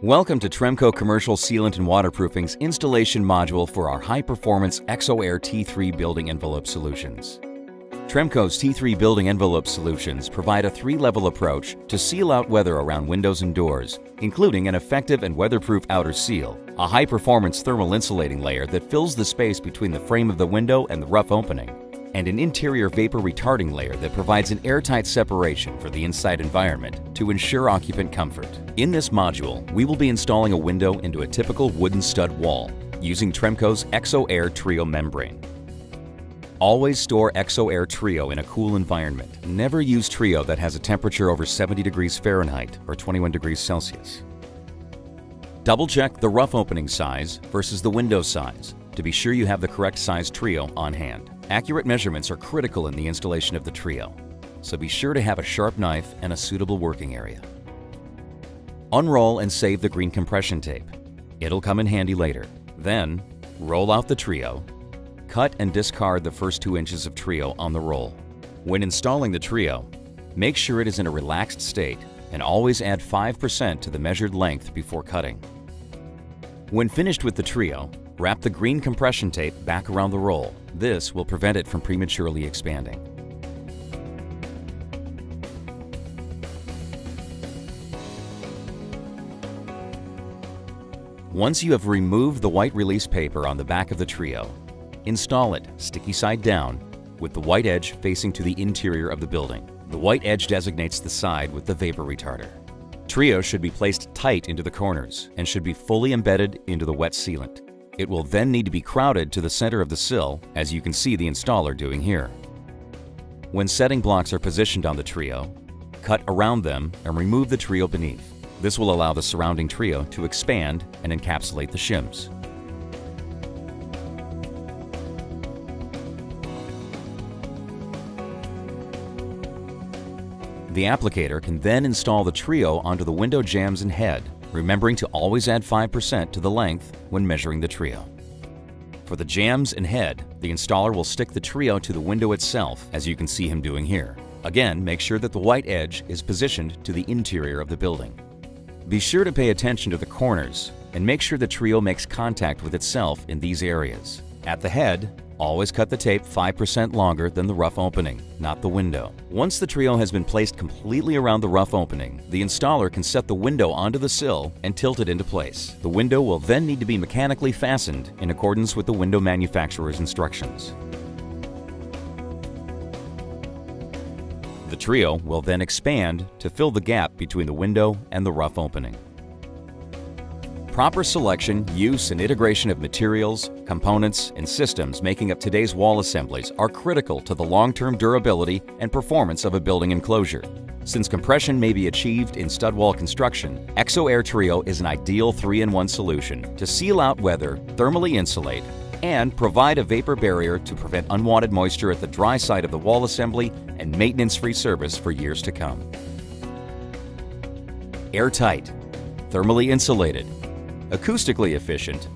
Welcome to Tremco Commercial Sealant and Waterproofing's installation module for our high-performance ExoAir T3 building envelope solutions. Tremco's T3 building envelope solutions provide a three-level approach to seal out weather around windows and doors, including an effective and weatherproof outer seal, a high-performance thermal insulating layer that fills the space between the frame of the window and the rough opening, and an interior vapor retarding layer that provides an airtight separation for the inside environment to ensure occupant comfort. In this module, we will be installing a window into a typical wooden stud wall using Tremco's ExoAir Trio membrane. Always store ExoAir Trio in a cool environment. Never use Trio that has a temperature over 70 degrees Fahrenheit or 21 degrees Celsius. Double-check the rough opening size versus the window size to be sure you have the correct size Trio on hand. Accurate measurements are critical in the installation of the Trio, so be sure to have a sharp knife and a suitable working area. Unroll and save the green compression tape. It'll come in handy later. Then, roll out the Trio. Cut and discard the first 2 inches of Trio on the roll. When installing the Trio, make sure it is in a relaxed state and always add 5% to the measured length before cutting. When finished with the Trio, wrap the green compression tape back around the roll. This will prevent it from prematurely expanding. Once you have removed the white release paper on the back of the Trio, install it sticky side down with the white edge facing to the interior of the building. The white edge designates the side with the vapor retarder. Trio should be placed tight into the corners and should be fully embedded into the wet sealant. It will then need to be crowded to the center of the sill, as you can see the installer doing here. When setting blocks are positioned on the Trio, cut around them and remove the Trio beneath. This will allow the surrounding Trio to expand and encapsulate the shims. The applicator can then install the Trio onto the window jambs and head, remembering to always add 5% to the length when measuring the Trio. For the jambs and head, the installer will stick the Trio to the window itself, as you can see him doing here. Again, make sure that the white edge is positioned to the interior of the building. Be sure to pay attention to the corners and make sure the Trio makes contact with itself in these areas. At the head, always cut the tape 5% longer than the rough opening, not the window. Once the Trio has been placed completely around the rough opening, the installer can set the window onto the sill and tilt it into place. The window will then need to be mechanically fastened in accordance with the window manufacturer's instructions. The Trio will then expand to fill the gap between the window and the rough opening. Proper selection, use, and integration of materials, components, and systems making up today's wall assemblies are critical to the long-term durability and performance of a building enclosure. Since compression may be achieved in stud wall construction, ExoAir Trio is an ideal 3-in-1 solution to seal out weather, thermally insulate, and provide a vapor barrier to prevent unwanted moisture at the dry side of the wall assembly and maintenance-free service for years to come. Airtight, thermally insulated, acoustically efficient,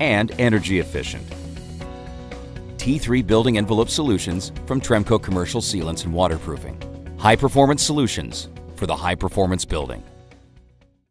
and energy efficient. T3 building envelope solutions from Tremco Commercial Sealants and Waterproofing. High performance solutions for the high performance building.